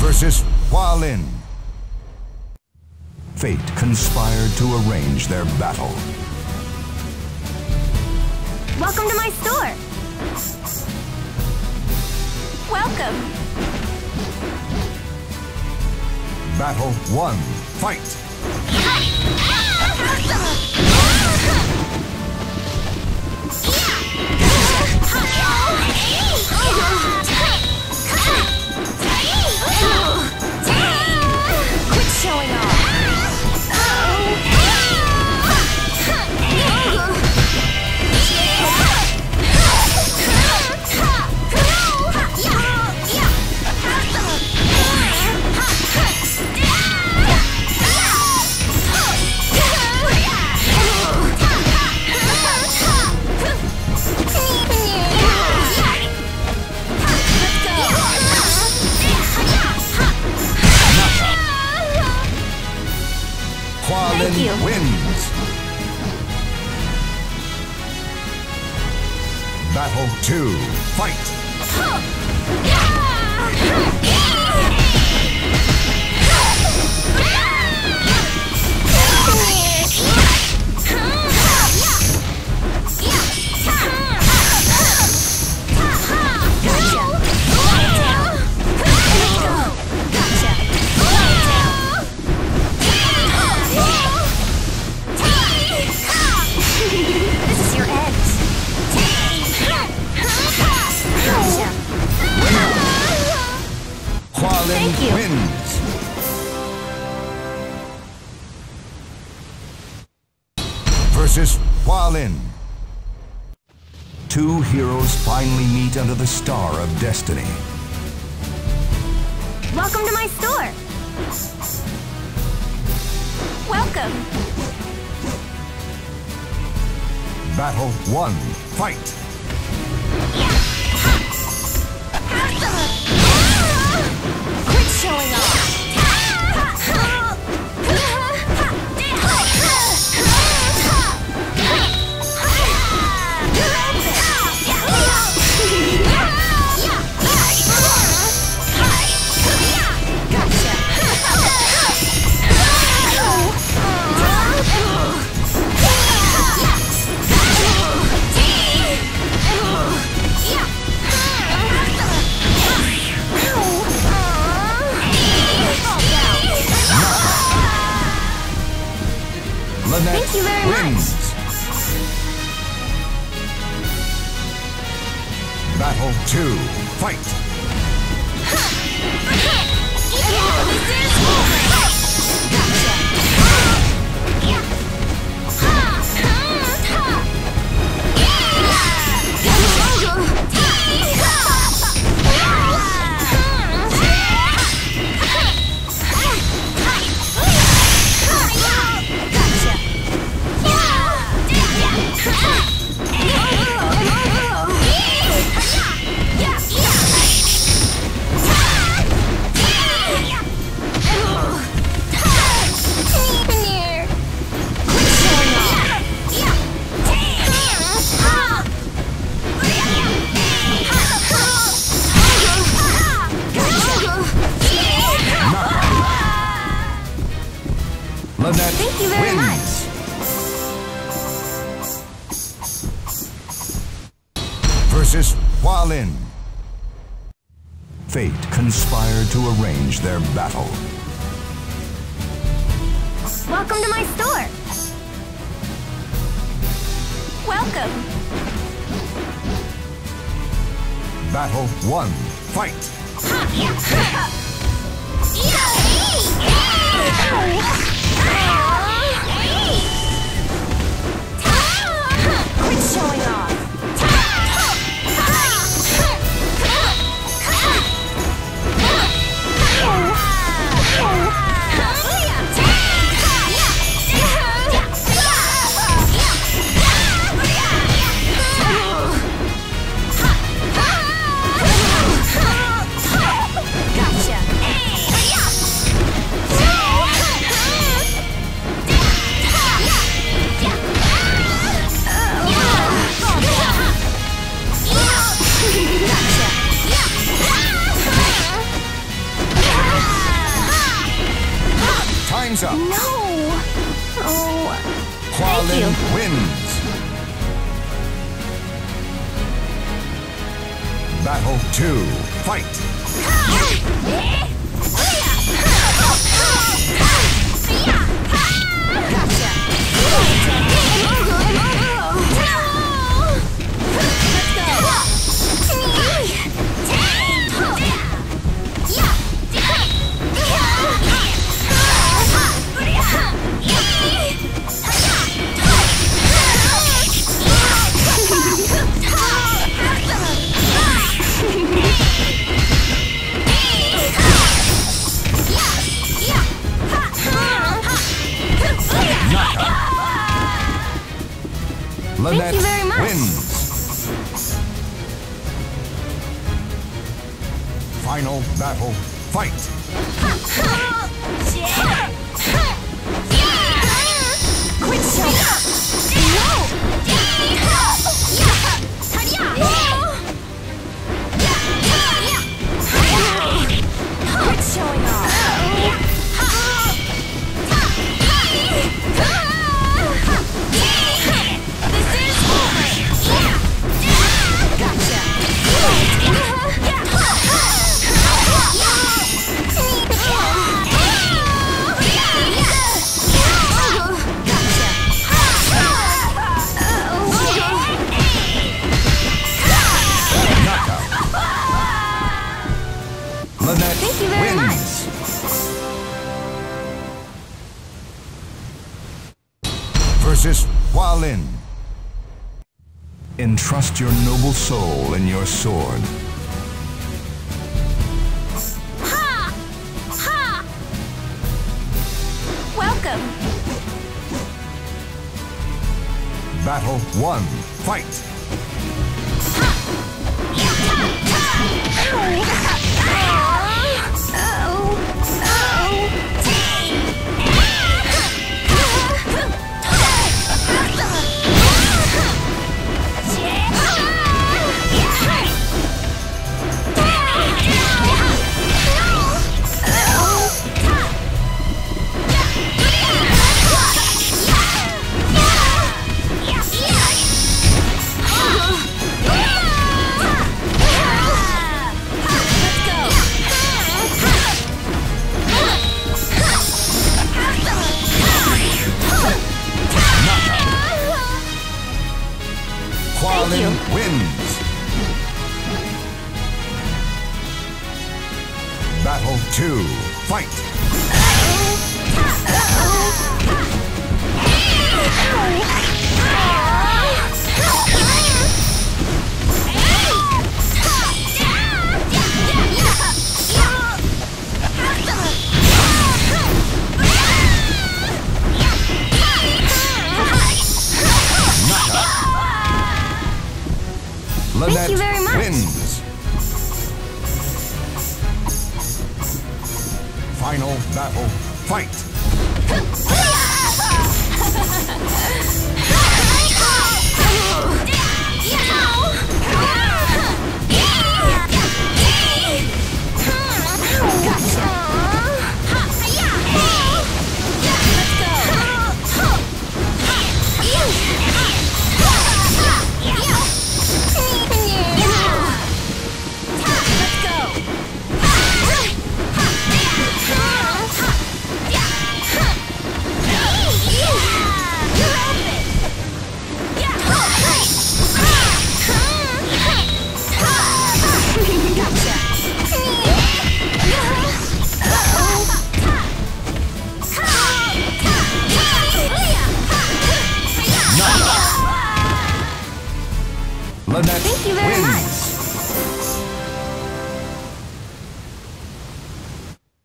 versus Hualin. Fate conspired to arrange their battle. Welcome to my store! Welcome! Battle 1. Fight! Quit showing off! Quallen wins. Battle 2. Fight! Wins. Versus Hualin. Two heroes finally meet under the star of destiny. Welcome to my store. Welcome. Battle 1. Fight. Showing off. Thank you very much. Battle 2. Fight! Thank you very much. Versus Hualin. Fate conspired to arrange their battle. Welcome to my store. Welcome. Battle 1. Fight. Quit showing off! time's up. No! Oh. Quallen wins. Battle 2. Fight. Thank you very much. Wins. Final battle. Fight. Quick shot. No. Thank you very much. Versus Hualin. Entrust your noble soul in your sword. Ha! Ha! Welcome. Battle 1. Fight. Quallen wins. Battle 2. Fight. Thank you very much. Wins. Final battle. Fight. Thank you very much.